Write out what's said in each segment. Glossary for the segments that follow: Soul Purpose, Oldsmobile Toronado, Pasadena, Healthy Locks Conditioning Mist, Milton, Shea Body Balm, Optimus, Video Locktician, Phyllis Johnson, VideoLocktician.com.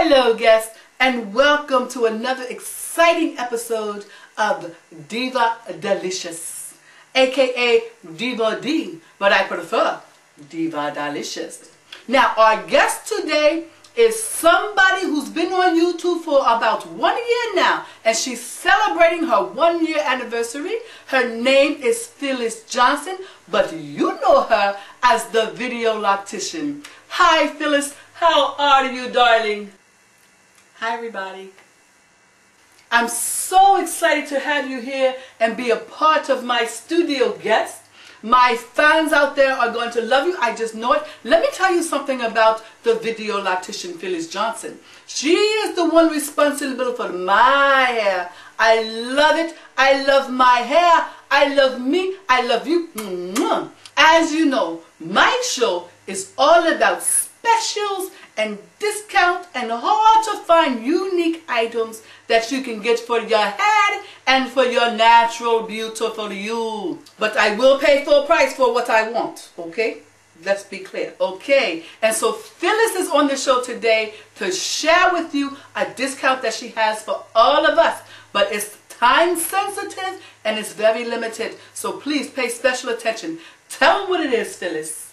Hello guests, and welcome to another exciting episode of Diva Delicious, aka Diva D, but I prefer Diva Delicious. Now our guest today is somebody who's been on YouTube for about 1 year now, and she's celebrating her 1 year anniversary. Her name is Phyllis Johnson, but you know her as the Video Locktician. Hi Phyllis, how are you, darling? Hi everybody. I'm so excited to have you here and be a part of my studio guest. My fans out there are going to love you. I just know it. Let me tell you something about the Video Locktician Phyllis Johnson. She is the one responsible for my hair. I love it. I love my hair. I love me. I love you. As you know, my show is all about specials and discount and hard to find unique items that you can get for your head and for your natural beautiful you. But I will pay full price for what I want, okay? Let's be clear, okay? And so Phyllis is on the show today to share with you a discount that she has for all of us, but it's time sensitive and it's very limited, so please pay special attention. Tell them what it is, Phyllis.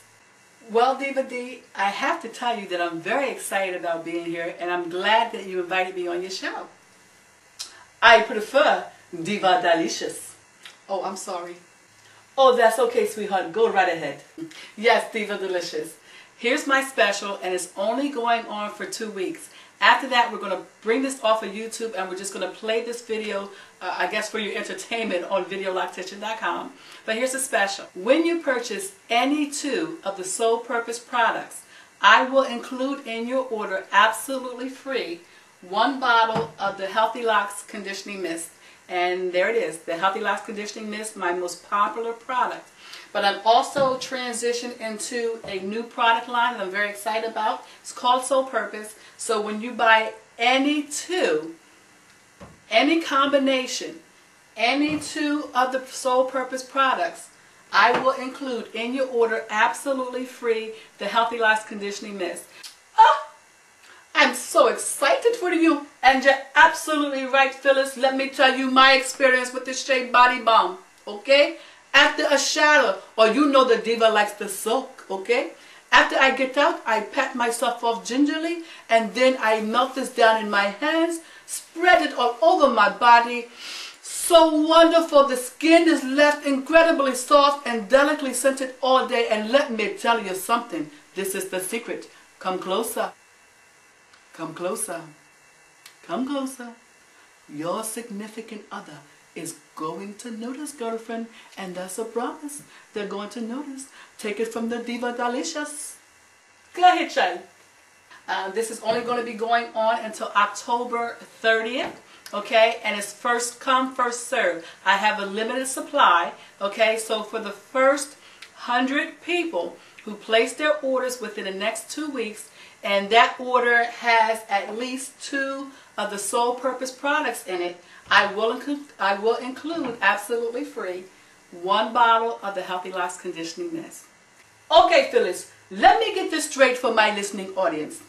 Well, Diva D, I have to tell you that I'm very excited about being here, and I'm glad that you invited me on your show. I prefer Diva Delicious. Oh, I'm sorry. Oh, that's okay, sweetheart. Go right ahead. Yes, Diva Delicious. Here's my special, and it's only going on for 2 weeks. After that, we're going to bring this off of YouTube, and we're just going to play this video, I guess, for your entertainment on VideoLocktician.com. But here's a special. When you purchase any two of the Soul Purpose products, I will include in your order, absolutely free, one bottle of the Healthy Locks Conditioning Mist. And there it is, the Healthy Locks Conditioning Mist, my most popular product. But I'm also transitioned into a new product line that I'm very excited about. It's called Soul Purpose. So when you buy any two, any combination, any two of the Soul Purpose products, I will include in your order, absolutely free, the Healthy Locks Conditioning Mist. Oh, I'm so excited for you, and you're absolutely right, Phyllis. Let me tell you my experience with the Shea Body Balm, okay? After a shower, or you know the diva likes to soak, okay? After I get out, I pat myself off gingerly, and then I melt this down in my hands, spread it all over my body. So wonderful, the skin is left incredibly soft and delicately scented all day. And let me tell you something, this is the secret. Come closer, come closer, come closer. Your significant other is going to notice, girlfriend, and that's a promise. They're going to notice. Take it from the Diva Delicious. Go ahead, child. This is only going to be going on until October 30th, okay? And it's first come, first serve. I have a limited supply, okay? So for the first 100 people who place their orders within the next 2 weeks, and that order has at least two of the Soul Purpose products in it, I will include, absolutely free, one bottle of the Healthy Locks Conditioning Mist. Okay, Phyllis, let me get this straight for my listening audience.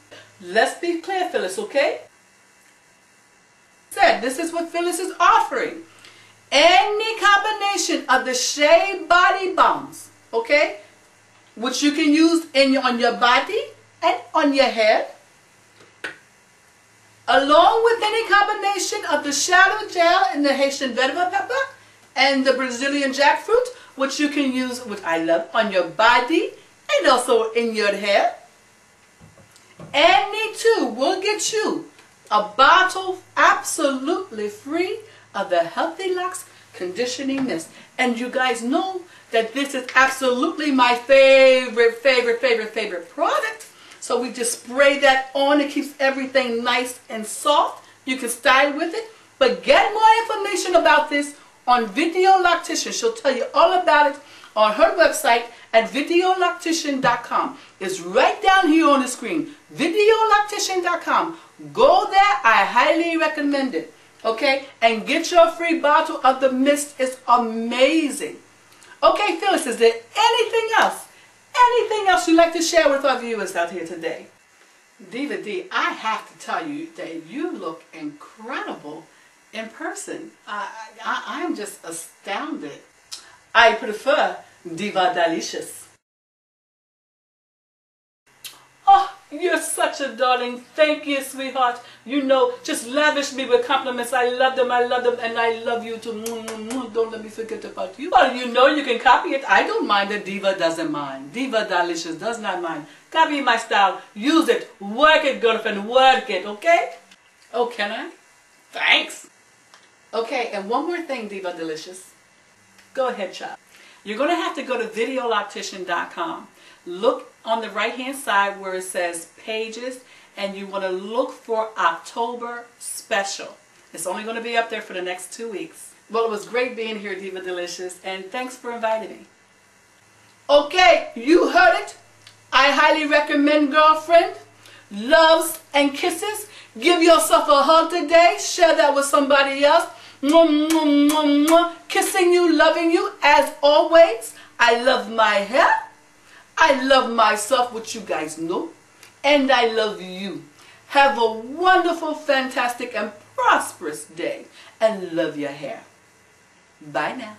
Let's be clear, Phyllis, okay? Said, this is what Phyllis is offering. Any combination of the Shea Body Balms, okay, which you can use on your body and on your head, along with any combination of the shadow gel and the Haitian vetiver pepper and the Brazilian jackfruit, which you can use, which I love, on your body and also in your hair. Any two will get you a bottle absolutely free of the Healthy Locks Conditioning Mist. And you guys know that this is absolutely my favorite product. So we just spray that on. It keeps everything nice and soft. You can style with it. But get more information about this on Video Locktician. She'll tell you all about it on her website at VideoLocktician.com. It's right down here on the screen. VideoLocktician.com. Go there. I highly recommend it. Okay? And get your free bottle of the mist. It's amazing. Okay, Phyllis, is there anything else? Anything else you'd like to share with our viewers out here today? Diva D, I have to tell you that you look incredible in person. I'm just astounded. I prefer Diva Delicious. Oh, you're such a darling. Thank you, sweetheart. You know, just lavish me with compliments. I love them, and I love you too. Don't let me forget about you. Well, you know you can copy it. I don't mind that Diva doesn't mind. Diva Delicious does not mind. Copy my style. Use it. Work it, girlfriend. Work it, okay? Oh, can I? Thanks. Okay, and one more thing, Diva Delicious. Go ahead, child. You're going to have to go to VideoLocktician.com. Look on the right-hand side where it says Pages, and you want to look for October Special. It's only going to be up there for the next 2 weeks. Well, it was great being here, Diva Delicious, and thanks for inviting me. Okay, you heard it. I highly recommend, girlfriend. Loves and kisses. Give yourself a hug today. Share that with somebody else. Mwah, mwah, mwah, mwah. Kissing you, loving you, as always. I love my hair. I love myself, which you guys know. And I love you. Have a wonderful, fantastic, and prosperous day. And love your hair. Bye now.